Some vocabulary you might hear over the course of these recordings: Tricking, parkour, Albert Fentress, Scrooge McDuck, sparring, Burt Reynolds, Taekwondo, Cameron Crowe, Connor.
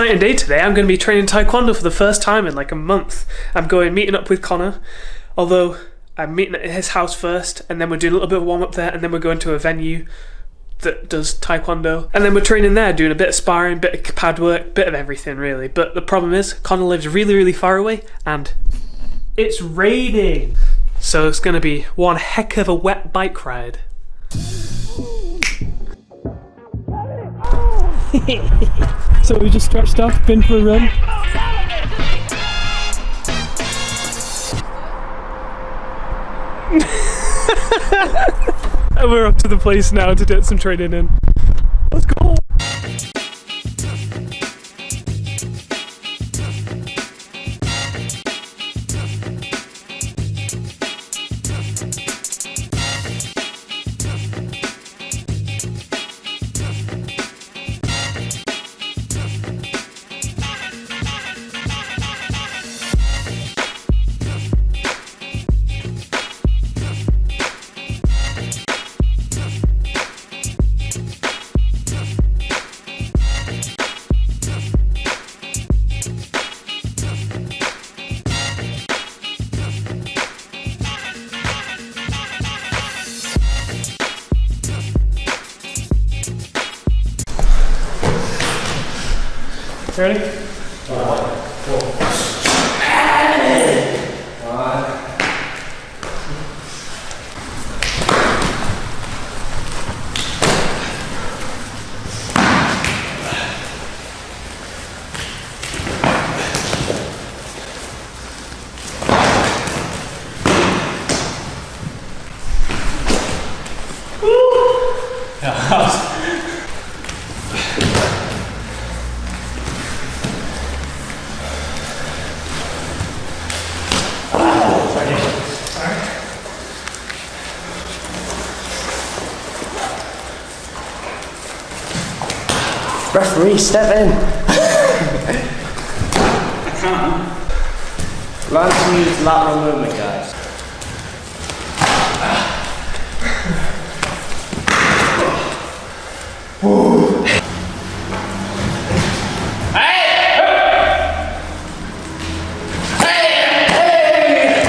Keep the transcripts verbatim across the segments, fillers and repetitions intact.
exciting day today. I'm going to be training Taekwondo for the first time in like a month. I'm going meeting up with Connor, although I'm meeting at his house first, and then we're doing a little bit of warm up there, and then we're going to a venue that does Taekwondo, and then we're training there, doing a bit of sparring, bit of pad work, bit of everything really. But the problem is Connor lives really really far away and it's raining, so it's going to be one heck of a wet bike ride. So we just stretched off, been for a run. And we're up to the place now to get some training in. Let's go! Ready? One, four. One. Woo! Yeah. Referee, step in! I can't. Learn to use lateral movement, guys. Whoa. Hey! Hey! Hey! Hey!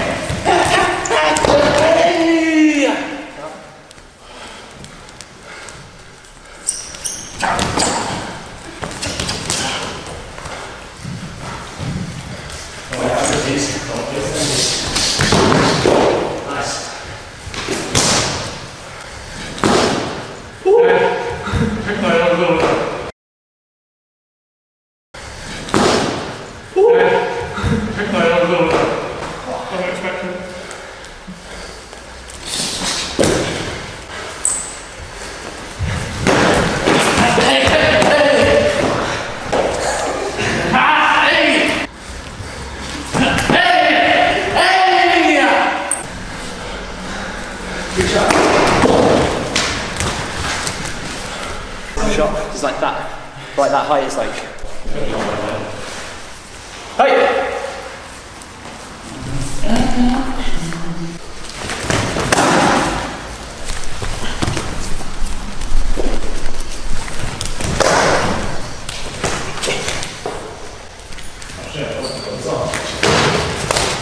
Shot. It's like that. Like that height is like. Hey!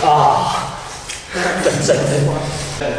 Ah! That's like the one. Okay.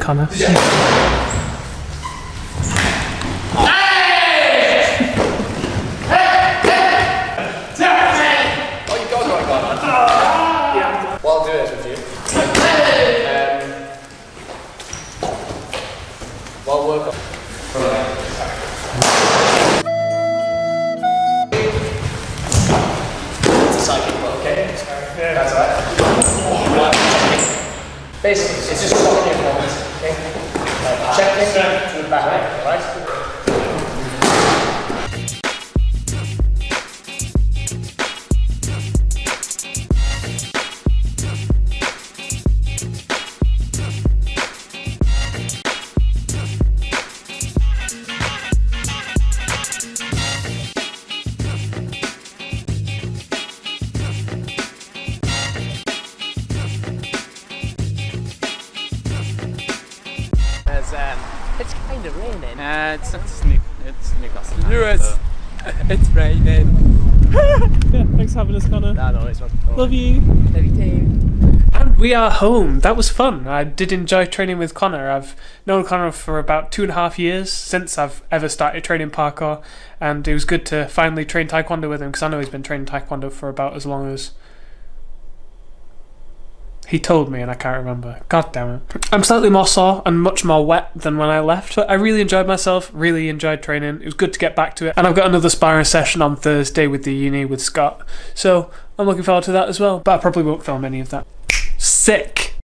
Connor. Yeah. Hey! Yeah. That's all right. Basically, it's just on your point. Okay? Like, check in yeah. to the back, right? right? It's kind of raining. Uh, it's not sneak, it's Newcastle. Lewis! So. It's raining. Yeah, thanks for having us, Connor. No, no, it's Love you. Love you too. And we are home. That was fun. I did enjoy training with Connor. I've known Connor for about two and a half years since I've ever started training parkour, and it was good to finally train Taekwondo with him because I know he's been training Taekwondo for about as long as he told me and I can't remember. God damn it. I'm slightly more sore and much more wet than when I left, but I really enjoyed myself, really enjoyed training. It was good to get back to it. And I've got another sparring session on Thursday with the uni with Scott, so I'm looking forward to that as well. But I probably won't film any of that. Sick!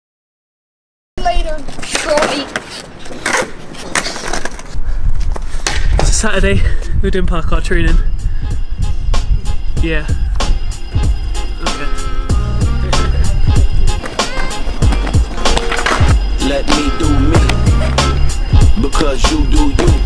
Later, shorty! It's a Saturday, we're doing parkour training. Yeah. Okay. Let me do me, because you do you.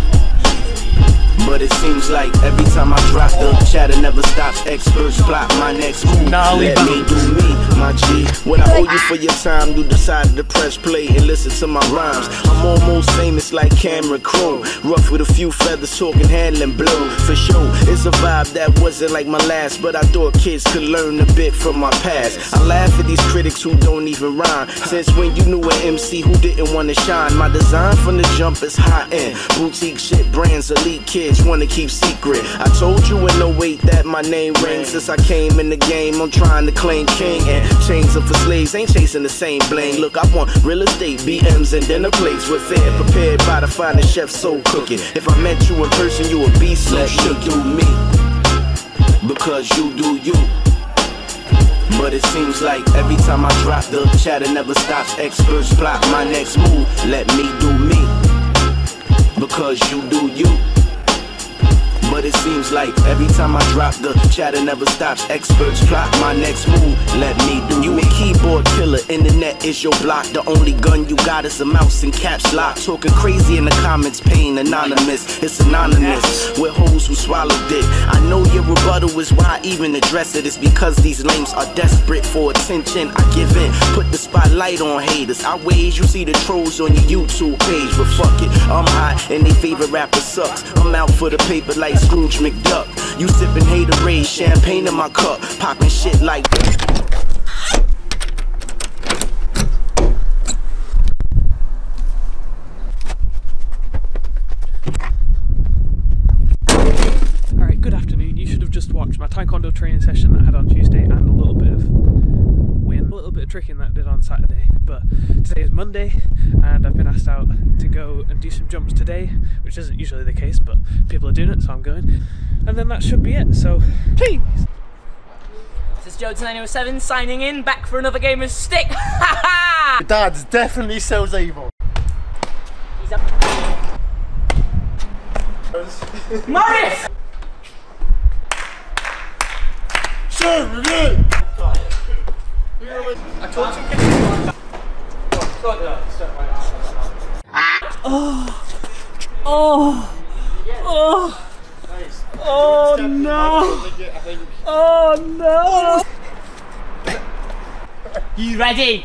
But it seems like every time I drop, the chatter never stops. Experts plot my next move. Let me do me, my G. When I owe you for your time, you decided to press play and listen to my rhymes. I'm almost famous like Cameron Crowe, rough with a few feathers, talking handling blow. For sure, it's a vibe that wasn't like my last, but I thought kids could learn a bit from my past. I laugh at these critics who don't even rhyme. Since when you knew an M C who didn't want to shine, my design from the jump is high end. Boutique shit, brands, elite kids wanna keep secret. I told you in oh eight that my name rings. Since I came in the game, I'm trying to claim king, and chains up for slaves ain't chasing the same bling. Look, I want real estate, B Ms, and dinner plates with air prepared by the finest chef, so cooking. If I met you in person, you would be so shook. Do me, because you do you. But it seems like every time I drop, the chatter never stops. Experts plot my next move. Let me do me, because you do you. But it seems like every time I drop, the chatter never stops. Experts plot my next move. Let me do you. A keyboard killer, internet is your block. The only gun you got is a mouse and caps lock. Talking crazy in the comments, pain anonymous. It's anonymous. We're hoes who swallowed it. I know your rebuttal is why I even address it. It's because these lames are desperate for attention. I give in. Put the spotlight on haters. I ways you see the trolls on your YouTube page, but fuck it. I'm hot and they favorite rapper sucks. I'm out for the paper like Scrooge McDuck. You sippin' haterade, champagne in my cup, poppin' shit like that. Alright, good afternoon. You should have just watched my Taekwondo training session that I had on Tuesday and a little bit of wind, a little bit of tricking that I did on Saturday. But today is Monday and I've been asked out to go and do some jumps today, which isn't usually the case, but people are doing it, so I'm going. And then that should be it, so please! This is Jodes nine oh seven signing in, back for another game of stick! Ha ha! Dad's definitely sells evil. He's up. Morris! I told you get Oh, oh, oh, oh no, oh no. You ready?